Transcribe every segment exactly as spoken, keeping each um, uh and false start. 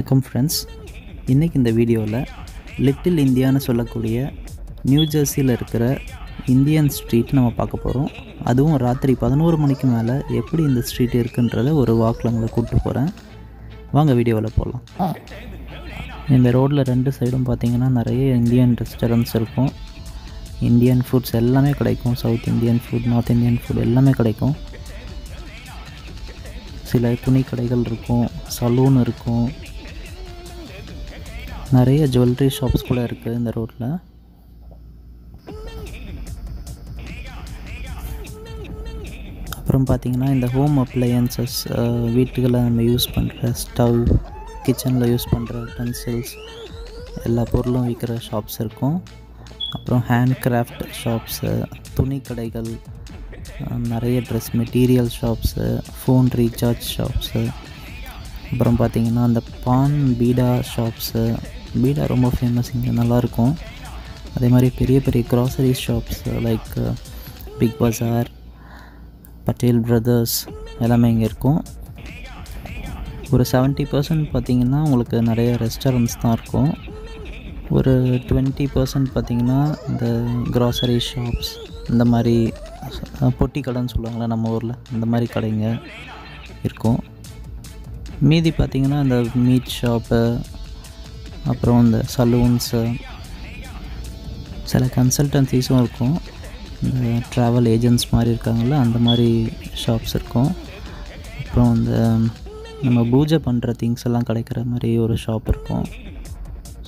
வணக்கம் ஃப்ரெண்ட்ஸ், இன்றைக்கி இந்த வீடியோவில் லிட்டில் இந்தியான்னு சொல்லக்கூடிய நியூ ஜெர்சியில் இருக்கிற இந்தியன் ஸ்ட்ரீட் நம்ம பார்க்க போகிறோம். அதுவும் ராத்திரி பதினோரு மணிக்கு மேலே எப்படி இந்த ஸ்ட்ரீட் இருக்குன்றத ஒரு வாக்கில் உங்களை கூப்பிட்டு போகிறேன். வாங்க வீடியோவில் போகலாம். இந்த ரோட்டில் ரெண்டு சைடும் பார்த்திங்கன்னா நிறைய இந்தியன் ரெஸ்டாரண்ட்ஸ் இருக்கும். இந்தியன் ஃபுட்ஸ் எல்லாமே கிடைக்கும். South Indian food, north Indian food எல்லாமே கிடைக்கும். சில துணி கடைகள் இருக்கும், சலூன் இருக்கும், நிறைய ஜுவல்லரி ஷாப்ஸ் கூட இருக்குது இந்த ரோட்டில். அப்புறம் பார்த்திங்கன்னா இந்த ஹோம் அப்ளையன்சஸ், வீட்டுகளை நம்ம யூஸ் பண்ணுற ஸ்டவ், கிச்சனில் யூஸ் பண்ணுற பென்சில்ஸ், எல்லா பொருளும் விற்கிற ஷாப்ஸ் இருக்கும். அப்புறம் ஹேண்ட் கிராஃப்ட் ஷாப்ஸு, துணி கடைகள், நிறைய dress material shops, phone recharge shops. அப்புறம் பார்த்திங்கன்னா அந்த பான் பீடா ஷாப்ஸு, பீடா ரொம்ப ஃபேமஸ், இங்கே நல்லாயிருக்கும். அதே மாதிரி பெரிய பெரிய க்ராசரி ஷாப்ஸ் லைக் பிக் பஜார், பட்டேல் பிரதர்ஸ் எல்லாமே இங்கே இருக்கும். ஒரு செவன்ட்டி பர்சன்ட் பார்த்திங்கன்னா உங்களுக்கு நிறைய ரெஸ்டாரண்ட்ஸ் தான் இருக்கும். ஒரு டுவெண்ட்டி பர்சன்ட் பார்த்திங்கன்னா இந்த க்ராசரி ஷாப்ஸ், இந்த மாதிரி பொட்டி கடைன்னு சொல்லுவாங்களே நம்ம ஊரில், இந்த மாதிரி கடைங்க இருக்கும். மீதி பார்த்திங்கன்னா இந்த மீட் ஷாப்பு, அப்புறம் இந்த சலூன்ஸு, சில கன்சல்டன்சிஸும் இருக்கும். இந்த ட்ராவல் ஏஜென்ட்ஸ் மாதிரி இருக்காங்கள்ல, அந்த மாதிரி ஷாப்ஸ் இருக்கும். அப்புறம் இந்த நம்ம பூஜை பண்ணுற திங்ஸ் எல்லாம் கிடைக்கிற மாதிரி ஒரு ஷாப் இருக்கும்.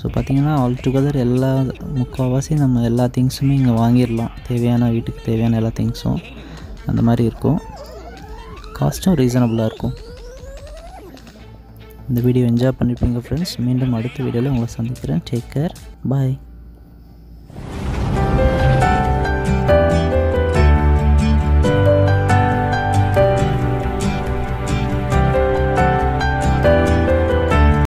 ஸோ பார்த்திங்கன்னா ஆல் டுகெதர் எல்லா முக்கால்வாசி நம்ம எல்லா திங்ஸுமே இங்கே வாங்கிடலாம், தேவையான வீட்டுக்கு தேவையான எல்லா திங்ஸும் அந்த மாதிரி இருக்கும். காஸ்ட்டும் ரீசனபுளாக இருக்கும். இந்த வீடியோ என்ஜாய் பண்ணிப்பீங்க ஃப்ரெண்ட்ஸ். மீண்டும் அடுத்த வீடியோவில் உங்களை சந்திக்கிறேன். டேக் கேர், பாய்.